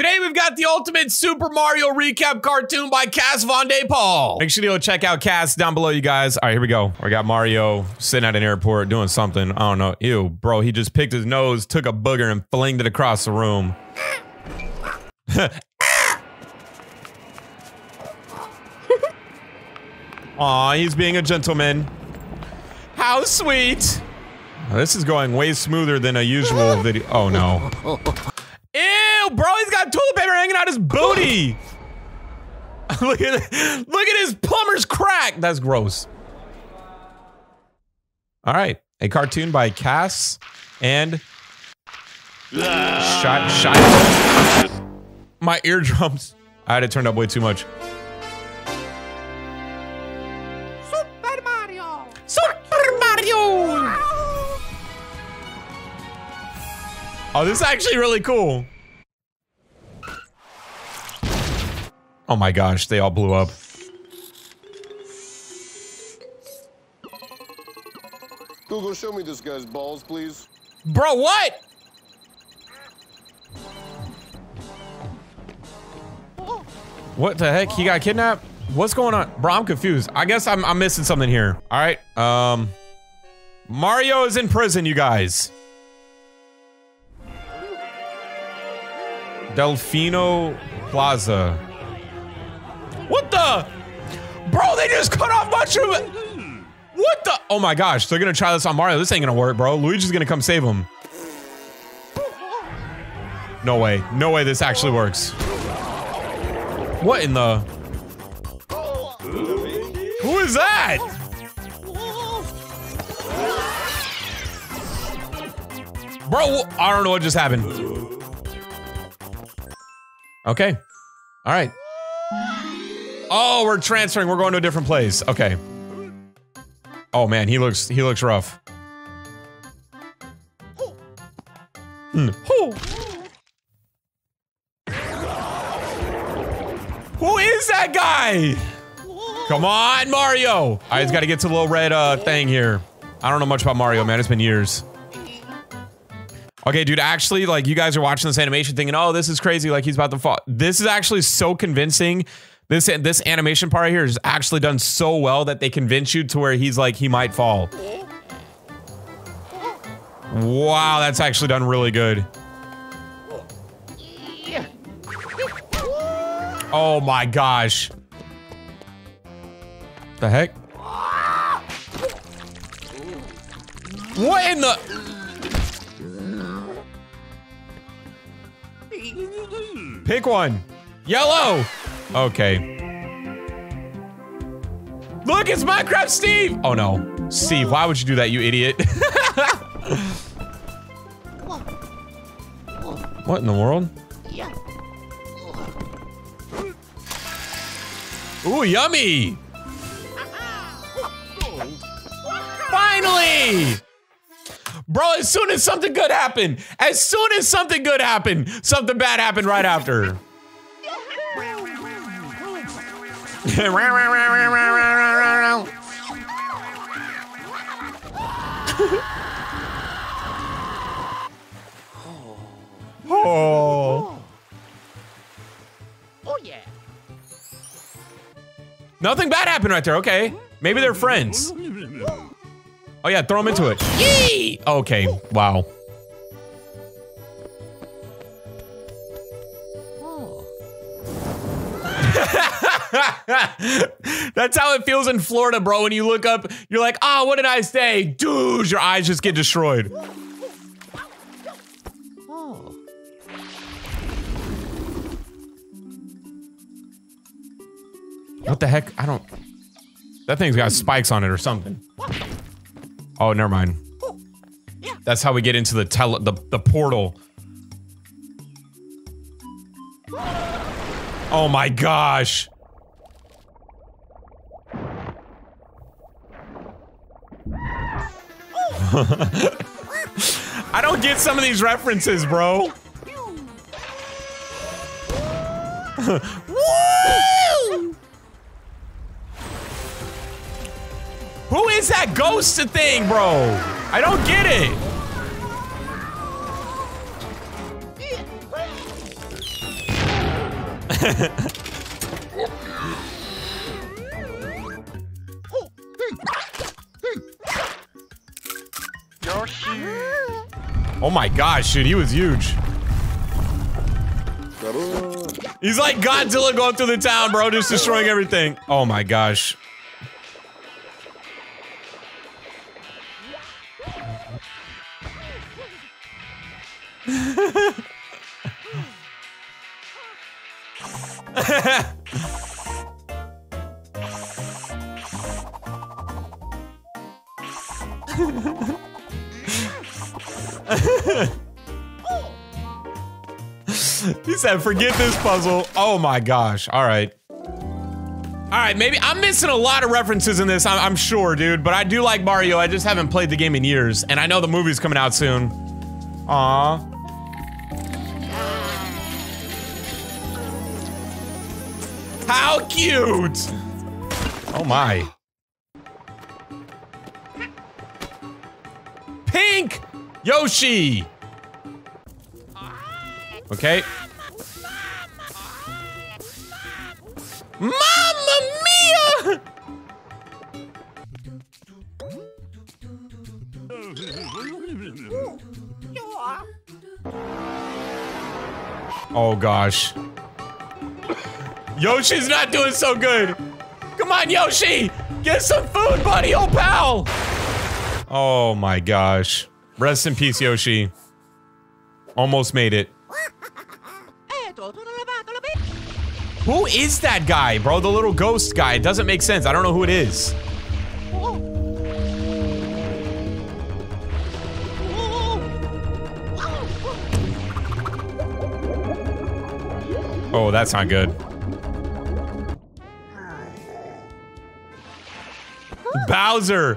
Today we've got the ultimate Super Mario recap cartoon by Cas Von De Paul. Make sure you go check out Cas down below, you guys. All right, here we go. We got Mario sitting at an airport doing something. I don't know. Ew, bro. He just picked his nose, took a booger, and flinged it across the room. Aw, he's being a gentleman. How sweet. This is going way smoother than a usual video. Oh, no. Ew, bro, he's got toilet paper hanging out his booty. Look at his plumber's crack. That's gross. All right, a cartoon by Cas and... Shot. My eardrums. I had it turned up way too much. Super Mario. Oh, this is actually really cool. Oh my gosh, they all blew up. Google, show me this guy's balls, please. Bro, what? What the heck? He got kidnapped? What's going on? Bro, I'm confused. I guess I'm missing something here. All right. Mario is in prison, you guys. Delfino Plaza. What the? Bro, they just cut off mushroom. What the? Oh my gosh. They're going to try this on Mario. This ain't going to work, bro. Luigi's going to come save him. No way. No way this actually works. What in the? Who is that? Bro, I don't know what just happened. Okay. All right. Oh, we're transferring. We're going to a different place. Okay. Oh man, he looks rough. Who is that guy? Come on, Mario. All right, he's got to get to the little red thing here. I don't know much about Mario, man. It's been years. Okay, dude, actually, like, you guys are watching this animation thinking, oh, this is crazy. Like, he's about to fall. This is actually so convincing. This animation part right here is actually done so well that they convince you to where he's like, he might fall. Wow, that's actually done really good. Oh my gosh. The heck? What in the? Pick one. Yellow. Okay. Look, it's Minecraft Steve. Oh no. Steve, why would you do that, you idiot? What in the world? Ooh, yummy! Finally! Bro, as soon as something good happened, something bad happened right after. Oh. Oh yeah. Nothing bad happened right there, okay. Maybe they're friends. Oh yeah, throw them into it. Yee! Okay, wow. That's how it feels in Florida, bro. When you look up, you're like, oh, what did I say? Dude, your eyes just get destroyed. What the heck? I don't... That thing's got spikes on it or something. Oh, never mind. That's how we get into the portal. Oh my gosh. I don't get some of these references, bro. Woo! Who is that ghost thing, bro? I don't get it. Yoshi. Oh my gosh, dude, he was huge. He's like Godzilla going through the town, bro, just destroying everything. Oh my gosh. He said, forget this puzzle. Oh my gosh. All right. All right, maybe I'm missing a lot of references in this, I'm sure, dude, but I do like Mario. I just haven't played the game in years, and I know the movie's coming out soon. Aw. How cute! Oh my. Pink Yoshi! Okay. Mamma mia! Oh gosh. Yoshi's not doing so good. Come on, Yoshi! Get some food, buddy, old pal! Oh my gosh. Rest in peace, Yoshi. Almost made it. Who is that guy, bro? The little ghost guy. It doesn't make sense. I don't know who it is. Oh, that's not good. Bowser!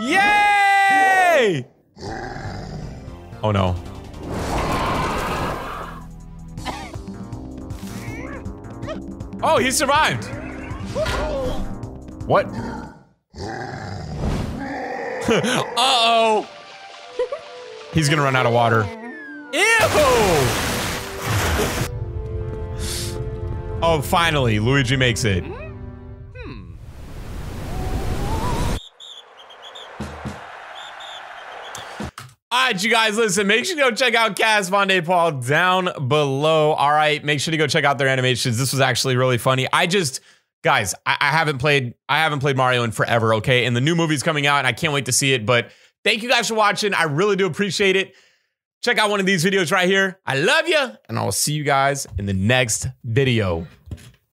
Yay! Oh no. Oh, he survived! What? Uh-oh! He's gonna run out of water. Ew! Oh, finally, Luigi makes it. Alright, you guys, listen, make sure to go check out Cas Von De Paul down below. Alright, make sure to go check out their animations. This was actually really funny. Guys, I haven't played Mario in forever, okay? And the new movie's coming out, and I can't wait to see it, but thank you guys for watching. I really do appreciate it. Check out one of these videos right here. I love you, and I'll see you guys in the next video.